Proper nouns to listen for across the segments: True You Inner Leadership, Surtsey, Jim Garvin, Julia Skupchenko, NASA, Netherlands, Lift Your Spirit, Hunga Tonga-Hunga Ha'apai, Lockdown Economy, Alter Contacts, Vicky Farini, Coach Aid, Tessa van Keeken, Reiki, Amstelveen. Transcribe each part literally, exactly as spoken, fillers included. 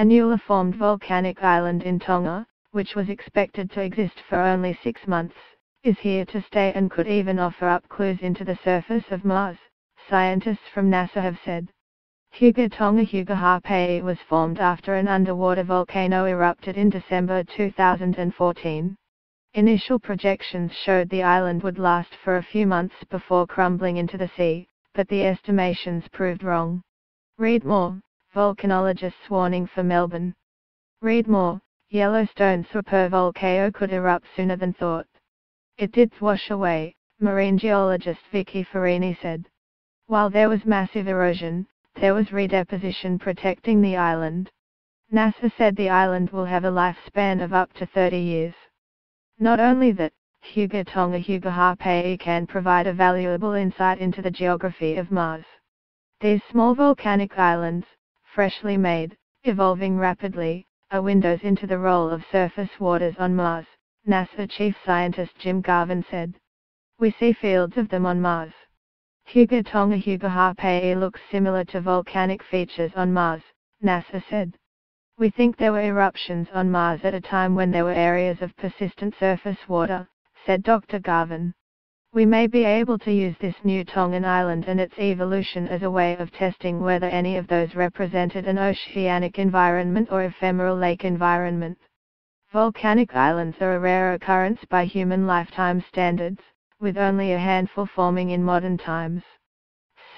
a newly formed volcanic island in Tonga, which was expected to exist for only six months, is here to stay and could even offer up clues into the surface of Mars, scientists from NASA have said. Hunga Tonga-Hunga Ha'apai was formed after an underwater volcano erupted in December two thousand fourteen. Initial projections showed the island would last for a few months before crumbling into the sea, but the estimations proved wrong. Read more, volcanologists warning for Melbourne. Read more, Yellowstone's supervolcano could erupt sooner than thought. It did wash away, marine geologist Vicky Farini said. While there was massive erosion, there was redeposition protecting the island. NASA said the island will have a lifespan of up to thirty years. Not only that, Hunga Tonga-Hunga Ha'apai can provide a valuable insight into the geography of Mars. These small volcanic islands, freshly made, evolving rapidly, are windows into the role of surface waters on Mars, NASA chief scientist Jim Garvin said. We see fields of them on Mars. Hunga Tonga-Hunga Ha'apai looks similar to volcanic features on Mars, NASA said. We think there were eruptions on Mars at a time when there were areas of persistent surface water, said Doctor Garvin. We may be able to use this new Tongan island and its evolution as a way of testing whether any of those represented an oceanic environment or ephemeral lake environment. Volcanic islands are a rare occurrence by human lifetime standards, with only a handful forming in modern times.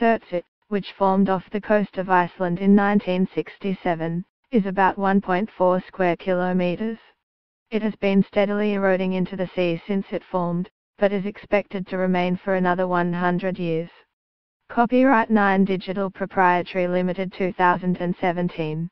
Surtsey, which formed off the coast of Iceland in nineteen sixty-seven, is about one point four square kilometers. It has been steadily eroding into the sea since it formed, but is expected to remain for another one hundred years. Copyright nine Digital Proprietary Limited two thousand seventeen.